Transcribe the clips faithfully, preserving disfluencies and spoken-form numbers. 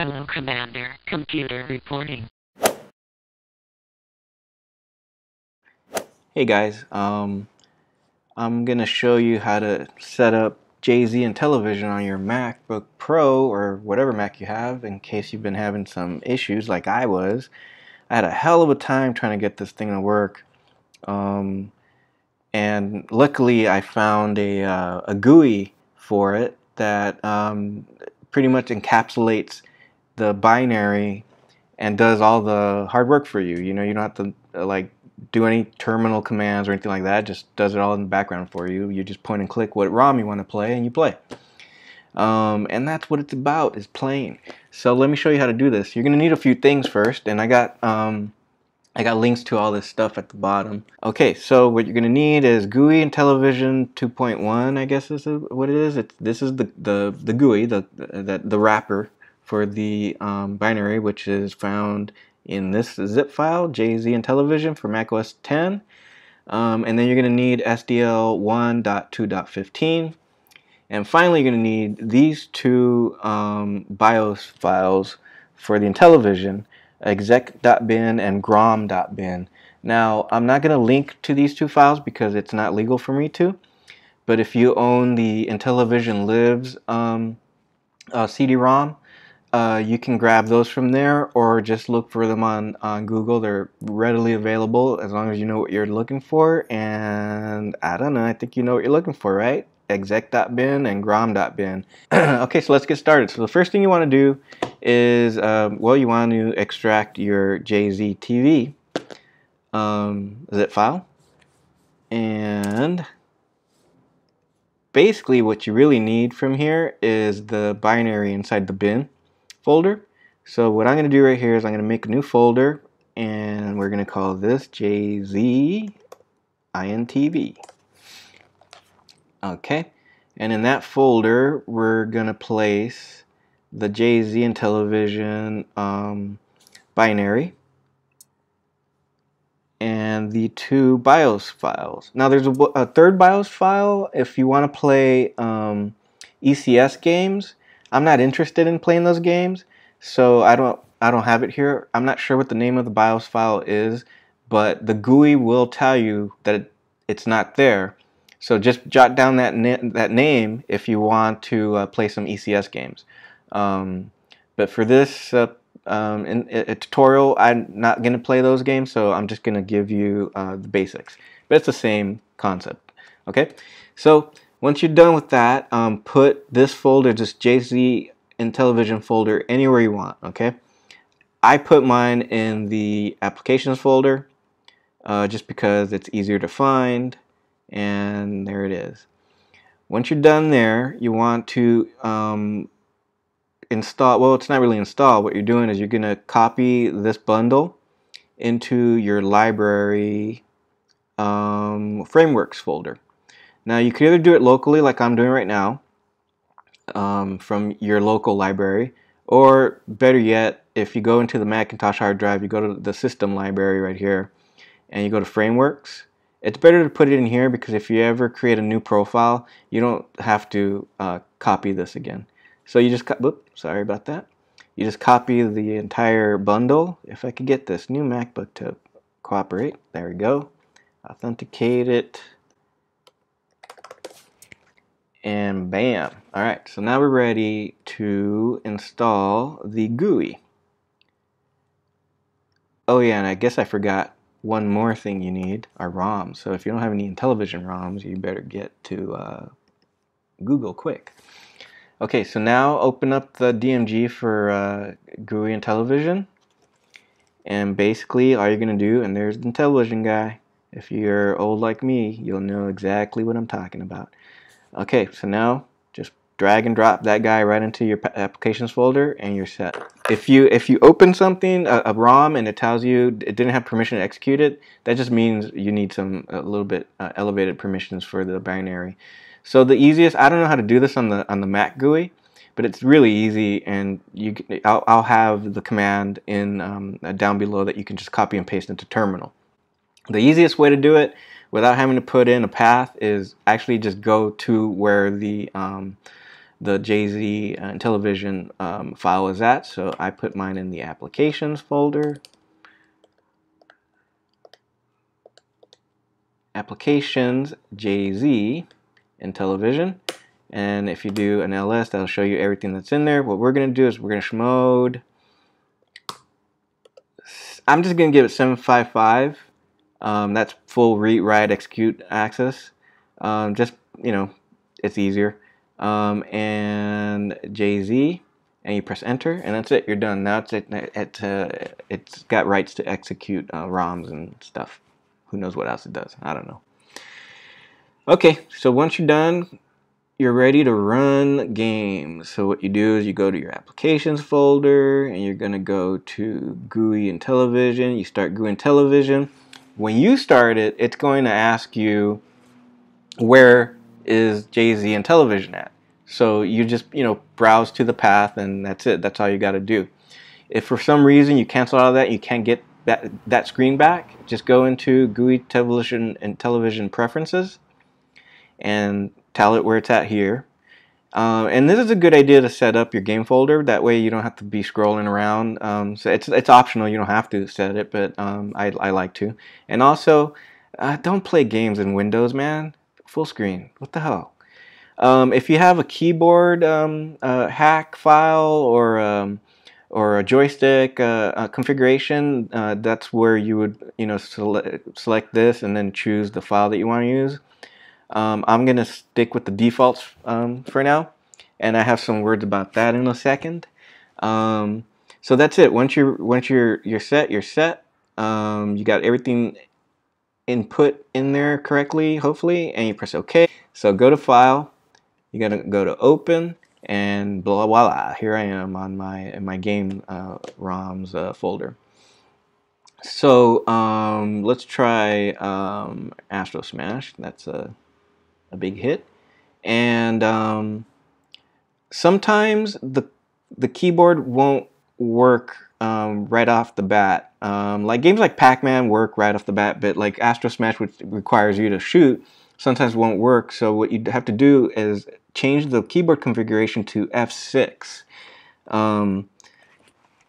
Hello, Commander. Computer reporting. Hey guys, um, I'm gonna show you how to set up jzIntv on your MacBook Pro or whatever Mac you have, in case you've been having some issues like I was. I had a hell of a time trying to get this thing to work. Um, and luckily I found a, uh, a G U I for it that um, pretty much encapsulates the binary and does all the hard work for you. You know, you don't have to uh, like do any terminal commands or anything like that. It just does it all in the background for you. You just point and click what ROM you want to play and you play. Um, and that's what it's about, is playing. So let me show you how to do this. You're gonna need a few things first, and I got um, I got links to all this stuff at the bottom. Okay, so what you're gonna need is G U I Intellivision two point one, I guess is what it is. It's, this is the the, the G U I, the, the the wrapper for the um, binary, which is found in this zip file, jzIntv for Mac O S ten, um, and then you're gonna need S D L one dot two dot fifteen. And finally, you're going to need these two um, BIOS files for the Intellivision, exec dot bin and grom dot bin. Now, I'm not going to link to these two files because it's not legal for me to, but if you own the Intellivision Lives um, uh, C D ROM, uh, you can grab those from there or just look for them on, on Google. They're readily available as long as you know what you're looking for, and I don't know, I think you know what you're looking for, right? exec dot bin and grom dot bin. Okay, so let's get started. So the first thing you want to do is, um, well, you want to extract your jzIntv um, zip file. And basically what you really need from here is the binary inside the bin folder. So what I'm going to do right here is I'm going to make a new folder, and we're going to call this jzIntv. Okay, and in that folder we're gonna place the jzIntv um, binary and the two BIOS files. Now there's a, a third BIOS file if you want to play um, E C S games. I'm not interested in playing those games, so I don't I don't have it here. I'm not sure what the name of the BIOS file is, but the G U I will tell you that it, it's not there. So just jot down that na that name if you want to uh, play some E C S games. Um, but for this uh, um, in, in a tutorial, I'm not going to play those games, so I'm just going to give you uh, the basics. But it's the same concept. Okay. So once you're done with that, um, put this folder, this jzIntv folder, anywhere you want. Okay. I put mine in the applications folder uh, just because it's easier to find. And there it is. Once you're done there, you want to um, install, well, it's not really install. What you're doing is you're going to copy this bundle into your library um, frameworks folder. Now, you can either do it locally, like I'm doing right now, um, from your local library, or better yet, if you go into the Macintosh hard drive, you go to the system library right here, and you go to frameworks. It's better to put it in here because if you ever create a new profile, you don't have to uh, copy this again. So you just, oops, sorry about that. You just copy the entire bundle. If I could get this new MacBook to cooperate, there we go. Authenticate it, and bam! All right, so now we're ready to install the G U I. Oh yeah, and I guess I forgot. One more thing you need are ROMs. So if you don't have any Intellivision ROMs, you better get to uh, Google quick. Okay, so now open up the D M G for uh, G U I Intellivision. And basically all you're going to do, and there's the Intellivision guy. If you're old like me, you'll know exactly what I'm talking about. Okay, so now just drag and drop that guy right into your applications folder and you're set. If you if you open something, a, a ROM, and it tells you it didn't have permission to execute it, that just means you need some a little bit uh, elevated permissions for the binary. So the easiest, I don't know how to do this on the on the Mac G U I, but it's really easy, and you can, I'll, I'll have the command in um, down below that you can just copy and paste into terminal. The easiest way to do it without having to put in a path is actually just go to where the um, the jz uh, Intellivision um, file is at. So I put mine in the applications folder. Applications jz Intellivision. And if you do an ls, that'll show you everything that's in there. What we're going to do is we're going to chmod. I'm just going to give it seven five five. Um, that's full read, write, execute access. Um, just, you know, it's easier. Um, and jz, and you press enter, and that's it. You're done. Now it's, it, it, uh, it's got rights to execute uh, ROMs and stuff. Who knows what else it does? I don't know. Okay, so once you're done, you're ready to run games. So what you do is you go to your applications folder, and you're going to go to GUIntv. You start GUIntv. When you start it, it's going to ask you, where is jzIntv at? So you just, you know, browse to the path, and that's it. That's all you got to do. If for some reason you cancel out of that, you can't get that, that screen back, just go into GUIntv preferences and tell it where it's at here. Um, and this is a good idea to set up your game folder. That way you don't have to be scrolling around. Um, so it's, it's optional. You don't have to set it, but um, I, I like to. And also, uh, don't play games in Windows, man. Full screen. What the hell? Um, if you have a keyboard um, uh, hack file or um, or a joystick uh, uh, configuration, uh, that's where you would you know sele select this and then choose the file that you want to use. Um, I'm going to stick with the defaults um, for now, and I have some words about that in a second. Um, so that's it. Once you're, once you're, you're set, you're set. Um, you got everything input in there correctly, hopefully, and you press OK. So go to File, you're going to go to Open, and blah, voila, here I am on my, in my game uh, ROMs uh, folder. So um, let's try um, Astrosmash. That's a a big hit, and um, sometimes the the keyboard won't work um, right off the bat. Um, like games like Pac-Man work right off the bat, but like Astro Smash, which requires you to shoot, sometimes won't work. So what you have to do is change the keyboard configuration to F six. Um,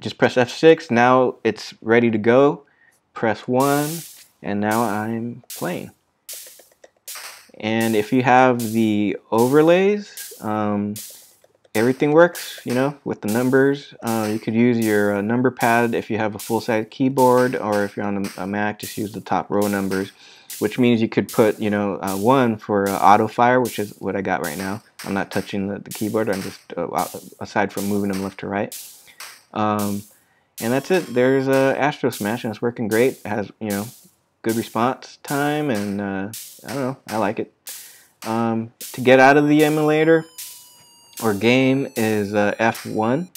just press F six. Now it's ready to go. Press one, and now I'm playing. And if you have the overlays, um, everything works, you know, with the numbers. Uh, you could use your uh, number pad if you have a full-size keyboard, or if you're on a, a Mac, just use the top row numbers, which means you could put, you know, uh, one for uh, auto-fire, which is what I got right now. I'm not touching the, the keyboard. I'm just, uh, aside from moving them left to right. Um, and that's it. There's uh, Astro Smash, and it's working great. It has, you know, good response time, and uh, I don't know, I like it. Um, to get out of the emulator or game is uh, F one.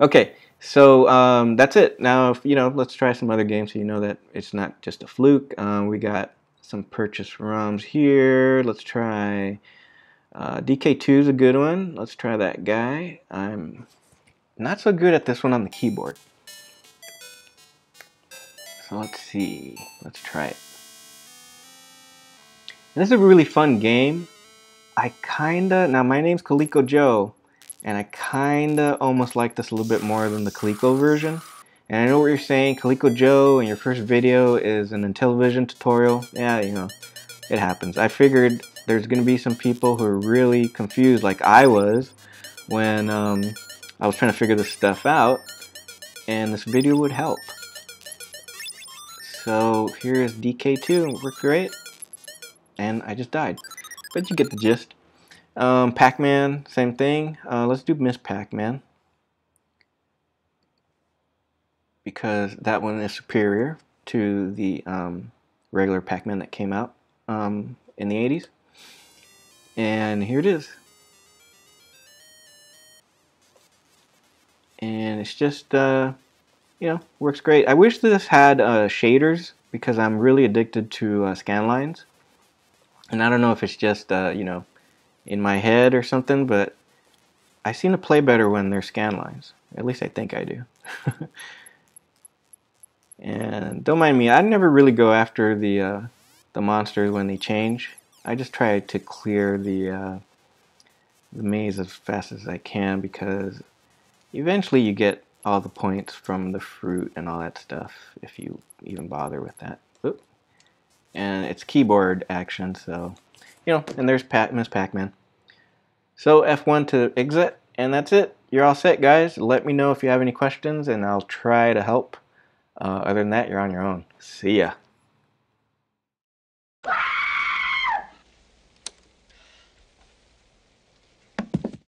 Okay, so um, that's it. Now, if, you know, let's try some other games so you know that it's not just a fluke. Um, we got some purchase ROMs here. Let's try uh, D K two is a good one. Let's try that guy. I'm not so good at this one on the keyboard. So let's see, let's try it. And this is a really fun game. I kinda, now my name's Coleco Joe, and I kinda almost like this a little bit more than the Coleco version. And I know what you're saying, Coleco Joe, and your first video is an Intellivision tutorial. Yeah, you know, it happens. I figured there's gonna be some people who are really confused, like I was, when um, I was trying to figure this stuff out, and this video would help. So here's D K two, worked great, and I just died. But you get the gist. Um, Pac-Man, same thing. Uh, let's do Miz Pac-Man, because that one is superior to the um, regular Pac-Man that came out um, in the eighties. And here it is. And it's just... Uh, you know, works great. I wish this had uh, shaders, because I'm really addicted to uh, scan lines, and I don't know if it's just uh, you know, in my head or something, but I seem to play better when there's scan lines. At least I think I do. And don't mind me, I never really go after the uh, the monsters when they change. I just try to clear the uh, the maze as fast as I can, because eventually you get all the points from the fruit and all that stuff if you even bother with that. Oop. And it's keyboard action, so you know. And there's Pac- Miz Pac-Man. So F one to exit, and that's it. You're all set, guys. Let me know if you have any questions, and I'll try to help. Uh, other than that, you're on your own. See ya.